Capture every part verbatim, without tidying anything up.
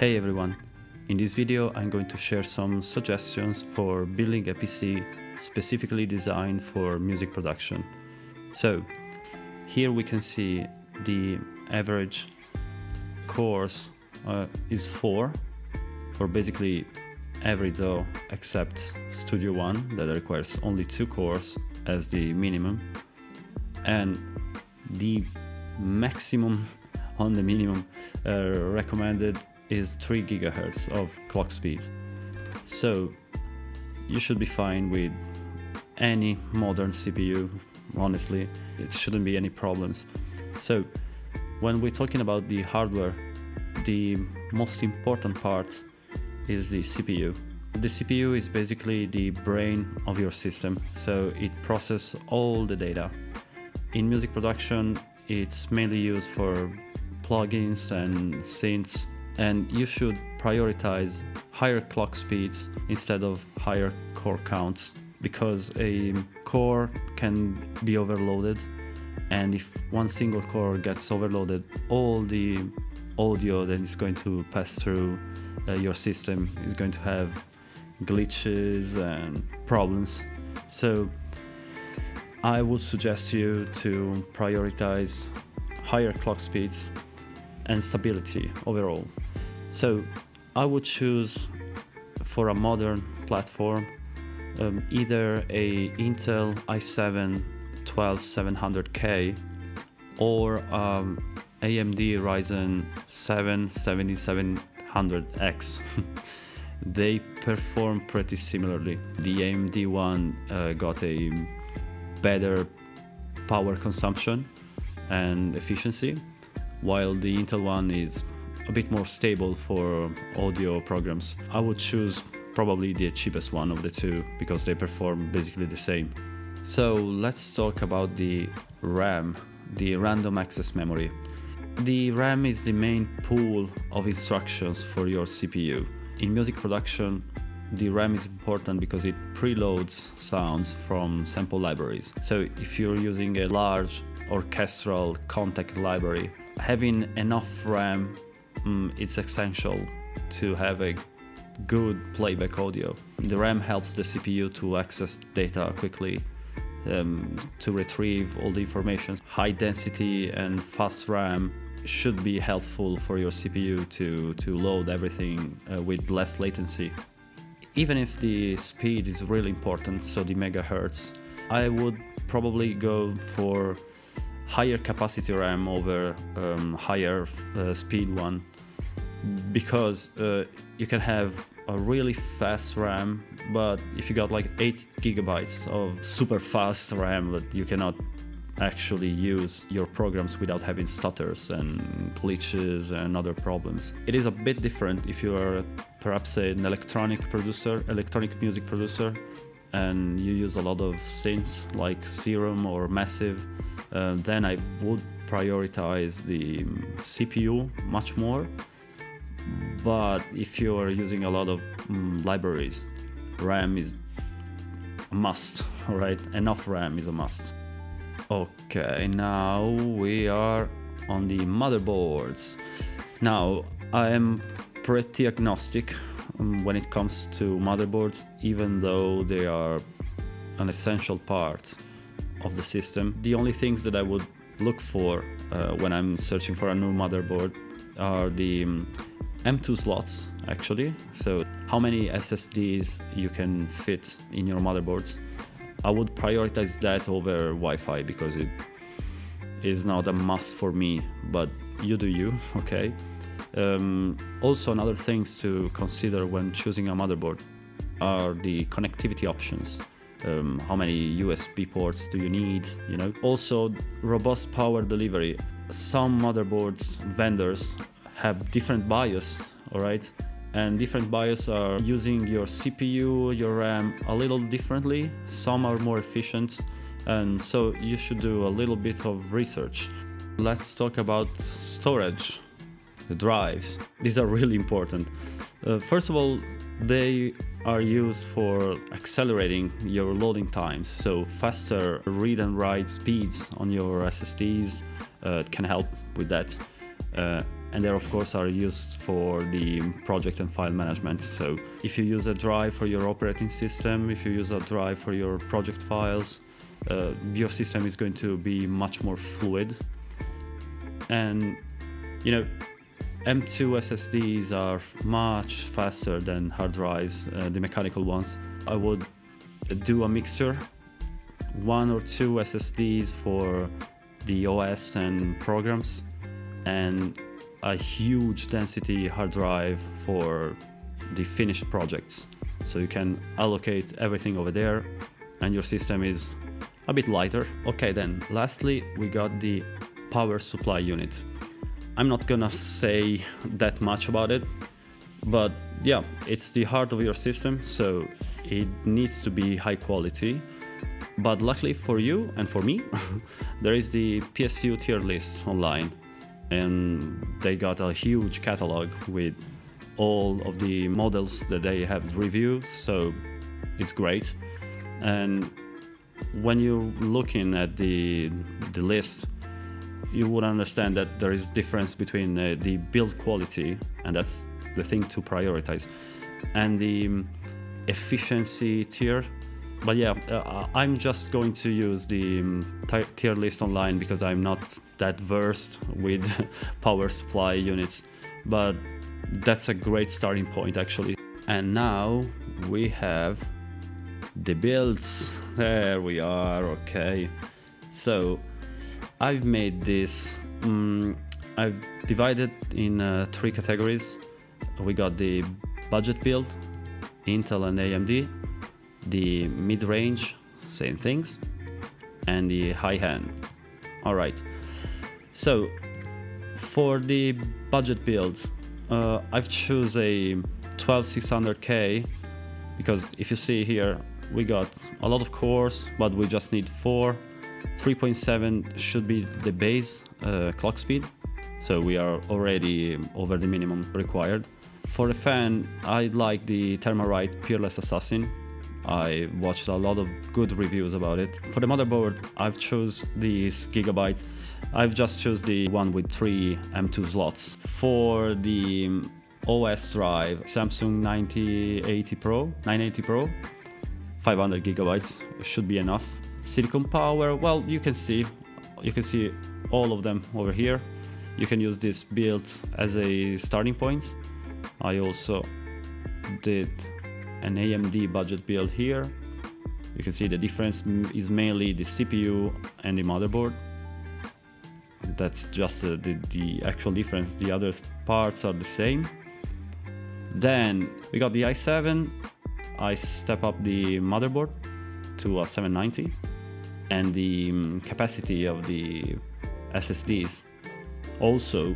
Hey everyone! In this video I'm going to share some suggestions for building a P C specifically designed for music production. So here we can see the average cores uh, is four for basically every D A W except Studio One that requires only two cores as the minimum, and the maximum on the minimum uh, recommended is three gigahertz of clock speed. So you should be fine with any modern C P U, honestly. It shouldn't be any problems. So when we're talking about the hardware, the most important part is the C P U. The C P U is basically the brain of your system, so it processes all the data. In music production, it's mainly used for plugins and synths, and you should prioritize higher clock speeds instead of higher core counts, because a core can be overloaded, and if one single core gets overloaded, all the audio that is going to pass through uh, your system is going to have glitches and problems. So I would suggest you to prioritize higher clock speeds and stability overall. So I would choose for a modern platform um, either a Intel i seven twelve seven hundred K or um, A M D Ryzen seven seventy-seven hundred X. They perform pretty similarly. The A M D one uh, got a better power consumption and efficiency, while the Intel one is a bit more stable for audio programs. I would choose probably the cheapest one of the two because they perform basically the same. So let's talk about the RAM, the random access memory. The RAM is the main pool of instructions for your C P U. In music production, the RAM is important because it preloads sounds from sample libraries. So if you're using a large orchestral Kontakt library, having enough RAM, um, it's essential to have a good playback audio. The RAM helps the C P U to access data quickly, um, to retrieve all the information. High density and fast RAM should be helpful for your C P U to, to load everything uh, with less latency. Even if the speed is really important, so the megahertz, I would probably go for higher capacity RAM over um, higher uh, speed one, because uh, you can have a really fast RAM, but if you got like eight gigabytes of super fast RAM that you cannot actually use your programs without having stutters and glitches and other problems. It is a bit different if you are perhaps an electronic producer, electronic music producer, and you use a lot of synths like Serum or Massive. Uh, then I would prioritize the C P U much more. But if you are using a lot of mm, libraries, RAM is a must, right? Enough RAM is a must. Okay, now we are on the motherboards. Now, I am pretty agnostic um, when it comes to motherboards, even though they are an essential part of the system. The only things that I would look for uh, when I'm searching for a new motherboard are the um, M two slots, actually. So how many S S Ds you can fit in your motherboards. I would prioritize that over Wi-Fi because it is not a must for me, but you do you, okay? Um, also, another things to consider when choosing a motherboard are the connectivity options. Um, how many U S B ports do you need, you know? Also, robust power delivery. Some motherboards vendors have different BIOS, all right? And different BIOS are using your C P U, your RAM a little differently. Some are more efficient, and so you should do a little bit of research. Let's talk about storage, the drives. These are really important. Uh, first of all, they are used for accelerating your loading times, so faster read and write speeds on your S S Ds uh, can help with that. Uh, and they of course are used for the project and file management. So if you use a drive for your operating system, if you use a drive for your project files, uh, your system is going to be much more fluid. And you know, M dot two S S Ds are much faster than hard drives, uh, the mechanical ones. I would do a mixture, one or two S S Ds for the O S and programs, and a huge density hard drive for the finished projects. So you can allocate everything over there and your system is a bit lighter. Okay, then lastly, we got the power supply unit. I'm not gonna say that much about it, but yeah, it's the heart of your system, so it needs to be high quality. But luckily for you and for me, there is the P S U tier list online, and they got a huge catalog with all of the models that they have reviewed, so it's great. And when you're looking at the, the list, you would understand that there is difference between uh, the build quality, and that's the thing to prioritize, and the efficiency tier. But yeah, uh, I'm just going to use the um, tier list online because I'm not that versed with power supply units, but that's a great starting point actually. And now we have the builds. There we are. Okay, so I've made this, um, I've divided in uh, three categories. We got the budget build, Intel and A M D, the mid-range, same things, and the high-end. All right, so for the budget build, uh, I've chose a twelve six hundred K because if you see here, we got a lot of cores, but we just need four. three point seven should be the base uh, clock speed, so we are already over the minimum required. For the fan, I like the Thermalright Peerless Assassin. I watched a lot of good reviews about it. For the motherboard, I've chose this Gigabyte. I've just chose the one with three M dot two slots. For the O S drive, Samsung nine eighty Pro, five hundred gigabytes should be enough. Silicon Power, well, you can see you can see all of them over here. You can use this build as a starting point. I also did an A M D budget build here. You can see the difference is mainly the C P U and the motherboard. That's just the, the, the actual difference. The other parts are the same. Then we got the i seven. I step up the motherboard to a seven ninety. And the um, capacity of the S S Ds. Also,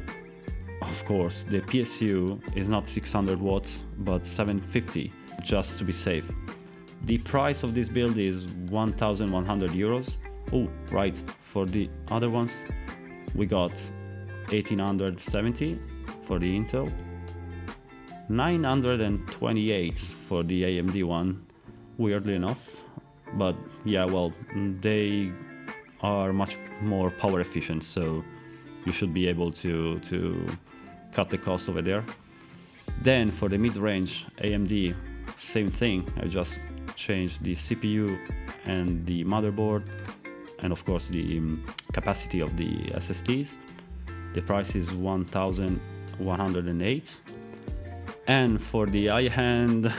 of course, the P S U is not six hundred watts, but seven fifty, just to be safe. The price of this build is one thousand one hundred euros. Oh, right, for the other ones, we got eighteen seventy for the Intel, nine hundred twenty-eight for the A M D one, weirdly enough. But yeah, well, they are much more power efficient, so you should be able to, to cut the cost over there. Then for the mid-range A M D, same thing. I just changed the C P U and the motherboard, and of course the capacity of the S S Ds. The price is one thousand one hundred eight. And for the high-end,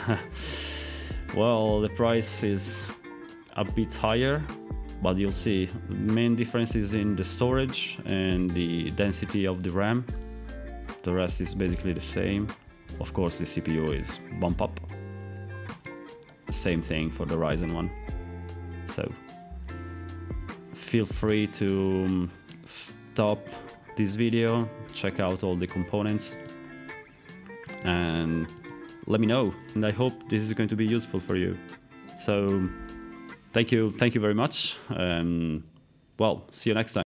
well, the price is a bit higher, but you'll see the main difference is in the storage and the density of the RAM. The rest is basically the same. Of course, the C P U is bump up. Same thing for the Ryzen one. So feel free to stop this video, check out all the components, and let me know. And I hope this is going to be useful for you. So thank you, thank you very much, and um, well, see you next time.